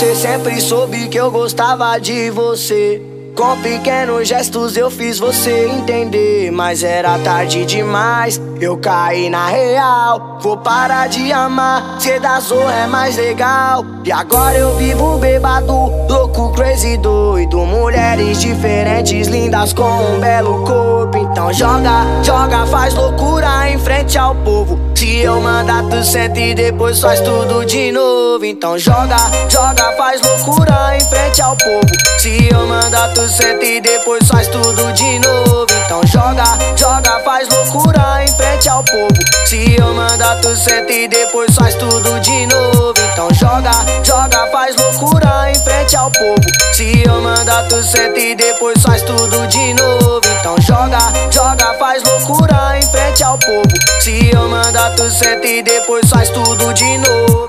Você sempre soube que eu gostava de você. Com pequenos gestos eu fiz você entender, mas era tarde demais, eu caí na real. Vou parar de amar, cê da zorra é mais legal. E agora eu vivo bêbado, louco, crazy, doido. Mulheres diferentes, lindas com um belo corpo. Então joga, joga, faz loucura em frente ao povo. Se eu mandar tu senta e depois faz tudo de novo. Então joga, joga, faz loucura em frente ao povo. Se eu mandar tu senta e depois faz tudo de novo. Então joga, joga, faz loucura em frente ao povo. Se eu mandar tu senta e depois faz tudo de novo. Então joga, joga, faz loucura em frente ao povo. Se eu mandar tu senta e depois faz tudo de novo. Então joga, joga, faz loucura em frente ao povo. Se eu mandar tu senta e depois faz tudo de novo.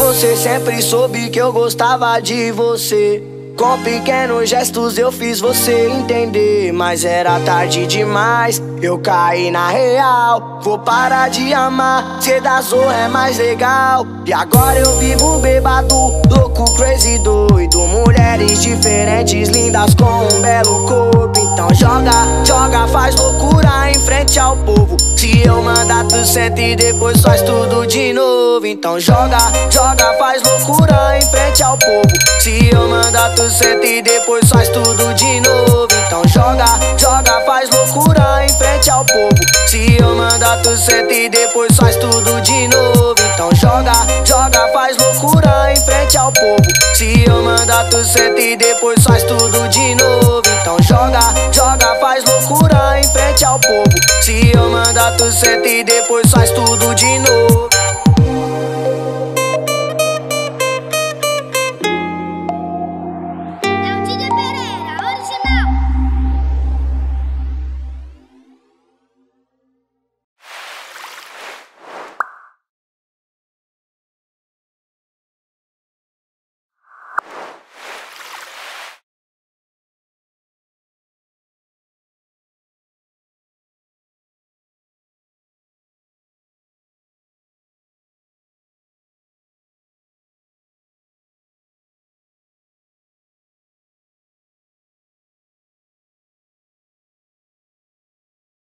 Você sempre soube que eu gostava de você. Com pequenos gestos eu fiz você entender, mas era tarde demais, eu caí na real. Vou parar de amar, cê da zorra é mais legal. E agora eu vivo bêbado, louco, crazy, doido. Mulheres diferentes, lindas com um belo corpo. Então joga, joga, faz loucura em frente ao povo. Se eu mandar tu senta e depois faz tudo de novo. Então joga, joga, faz loucura em frente ao povo. Se eu mandar tu senta e depois faz tudo de novo. Então joga, joga, faz loucura em frente ao povo. Se eu mandar tu senta e depois faz tudo de novo. Então joga, joga, faz loucura em frente ao povo. Se eu mandar tu senta e depois faz tudo de novo. Então joga, joga, faz loucura em frente ao povo. Se eu mandar tu senta e depois faz tudo de novo.